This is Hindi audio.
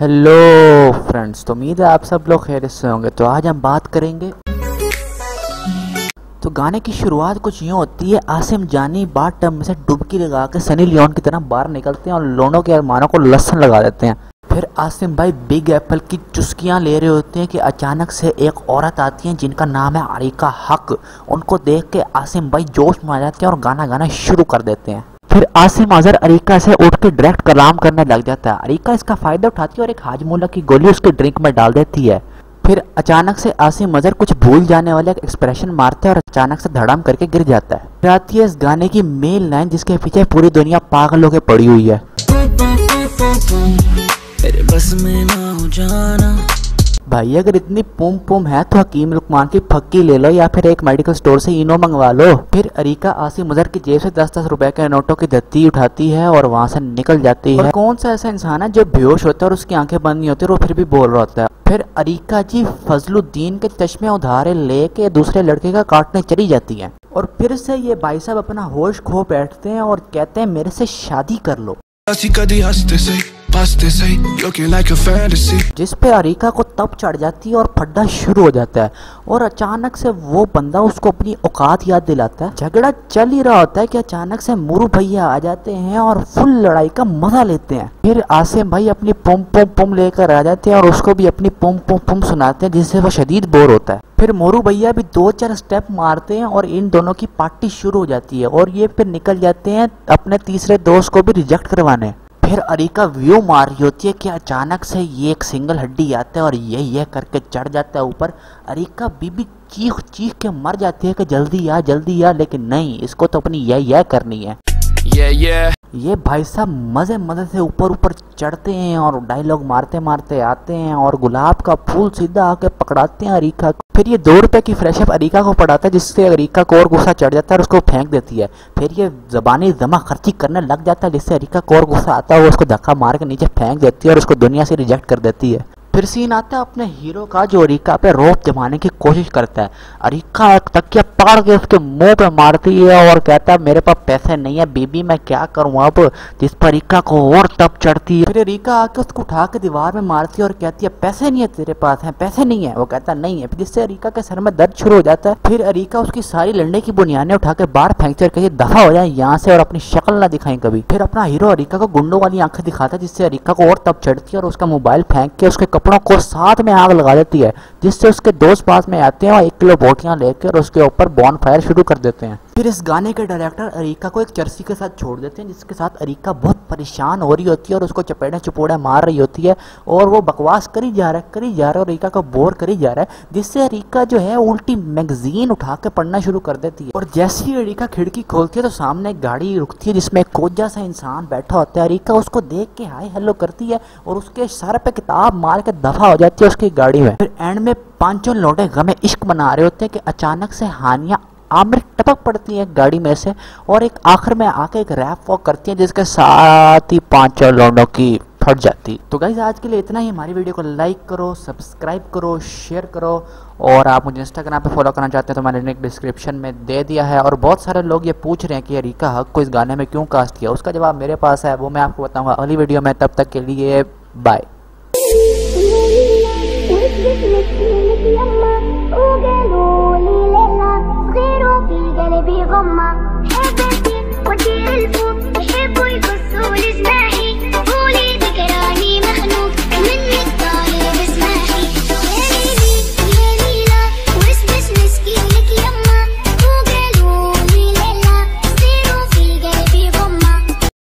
हेलो फ्रेंड्स, तो उम्मीद है आप सब लोग खैरियत से होंगे। तो आज हम बात करेंगे, तो गाने की शुरुआत कुछ यूँ होती है। आसिम जानी बाथ टब में से डुबकी लगा के सनी लियोन की तरह बाहर निकलते हैं और लोनों के अरमानों को लहसन लगा देते हैं। फिर आसिम भाई बिग एप्पल की चुस्कियाँ ले रहे होते हैं कि अचानक से एक औरत आती हैं जिनका नाम है अरीका हक। उनको देख के आसिम भाई जोश में आ जाते हैं और गाना गाना शुरू कर देते हैं। फिर आसिम अजहर अरीका से उठ के डायरेक्ट कलाम करने लग जाता है। अरीका इसका फ़ायदा उठाती है और एक हाजमूला की गोली उसके ड्रिंक में डाल देती है। फिर अचानक से आसिम अजहर कुछ भूल जाने वाला एक एक्सप्रेशन मारता है और अचानक से धड़ाम करके गिर जाता है। फिर आती है इस गाने की मेन लाइन जिसके पीछे पूरी दुनिया पागल होकर पड़ी हुई है। भाई अगर इतनी पुम पुम है तो हकीम लुकमान की फक्की ले लो या फिर एक मेडिकल स्टोर से इनो मंगवा लो। फिर अरीका आसिम अजहर की जेब से 10-10 रुपए के नोटों की धत्ती उठाती है और वहाँ से निकल जाती है। कौन सा ऐसा इंसान है जो बेहोश होता है और उसकी आंखें बंद नहीं होती और वो फिर भी बोल रहा होता है। फिर अरीका जी फजलुद्दीन के चश्मे उधारे लेके दूसरे लड़के का काटने चली जाती है और फिर से ये भाई साहब अपना होश खो बैठते हैं और कहते हैं मेरे से शादी कर लो, जिस पे अरीका को तब चढ़ जाती है और फड्डा शुरू हो जाता है। और अचानक से वो बंदा उसको अपनी औकात याद दिलाता है। झगड़ा चल ही रहा होता है कि अचानक से मोरू भैया आ जाते हैं और फुल लड़ाई का मजा लेते हैं। फिर आसिम भाई अपनी पुम पुम पुम लेकर आ जाते हैं और उसको भी अपनी पुम पुम पुम सुनाते हैं जिससे वो शदीद बोर होता है। फिर मोरू भैया भी 2-4 स्टेप मारते हैं और इन दोनों की पार्टी शुरू हो जाती है और ये फिर निकल जाते हैं अपने तीसरे दोस्त को भी रिजेक्ट करवाने। फिर अरीका व्यू मार रही होती है कि अचानक से ये एक सिंगल हड्डी आता है और ये करके चढ़ जाता है ऊपर। अरीका बीबी चीख चीख के मर जाती है कि जल्दी आ, लेकिन नहीं, इसको तो अपनी ये करनी है। ये भाई साहब मज़े से ऊपर चढ़ते हैं और डायलॉग मारते आते हैं और गुलाब का फूल सीधा आके पकड़ाते हैं अरीका को। फिर ये 2 रुपए की फ्रेशअप अरीका को पड़ाता है जिससे अरीका को और गुस्सा चढ़ जाता है और उसको फेंक देती है। फिर ये ज़बानी जमा खर्ची करने लग जाता है जिससे अरीका को और गुस्सा आता है। वो उसको धक्का मार के नीचे फेंक देती है और उसको दुनिया से रिजेक्ट कर देती है। फिर सीन आता है अपने हीरो का जो अरीका पे रोप जमाने की कोशिश करता है। अरीका एक तकिया पकड़ के उसके मुंह पे मारती है और कहता है मेरे पास पैसे नहीं है बीबी, मैं क्या करूँ अब, जिस पर अरीका को और तप चढ़ती है। फिर अरीका आके उसको उठा के दीवार में मारती है और कहती है पैसे नहीं है तेरे पास, हैं पैसे नहीं है, वो कहता नहीं है, जिससे अरीका के सर में दर्द शुरू हो जाता है। फिर अरीका उसकी सारी लंडे की बुनियादें उठा के बाहर फेंकती है और कहती दफा हो जाए यहाँ से और अपनी शक्ल ना दिखाएं कभी। फिर अपना हीरो अरीका को गुंडों वाली आंखें दिखाता है जिससे अरीका को और तप चढ़ती है और उसका मोबाइल फेंक के उसके कपड़ों को साथ में आग लगा देती है जिससे उसके दोस्त पास में आते हैं और 1 किलो बोटियां लेकर उसके ऊपर बॉनफायर शुरू कर देते हैं। फिर इस गाने के डायरेक्टर अरीका को एक चर्सी के साथ छोड़ देते हैं जिसके साथ अरीका बहुत परेशान हो रही होती है और उसको चपेड़े मार रही होती है और वो बकवास करी जा रहा है और अरीका को बोर करी जा रहा है जिससे अरीका जो है उल्टी मैगजीन उठा के पढ़ना शुरू कर देती है। और जैसे ही अरीका खिड़की खोलती है तो सामने एक गाड़ी रुकती है जिसमें एक कोजा सा इंसान बैठा होता है। अरीका उसको देख के हाय हेलो करती है और उसके सर पर किताब मार के दफा हो जाती है उसकी गाड़ी में। फिर एंड में 5 लौटे गमे इश्क मना रहे होते हैं कि अचानक से हानिया आमिर टपक पड़ती है गाड़ी में से और एक आखिर में आके एक रैप वॉक करती है जिसके साथ ही 5 लौंडों की फट जाती। तो गाइज आज के लिए इतना ही। हमारी वीडियो को लाइक करो, सब्सक्राइब करो, शेयर करो और आप मुझे इंस्टाग्राम पे फॉलो करना चाहते हैं तो मैंने लिंक डिस्क्रिप्शन में दे दिया है। और बहुत सारे लोग ये पूछ रहे हैं कि अरीका हक को इस गाने में क्यों कास्ट किया, उसका जवाब मेरे पास है, वो मैं आपको बताऊँगा अगली वीडियो में। तब तक के लिए बाय।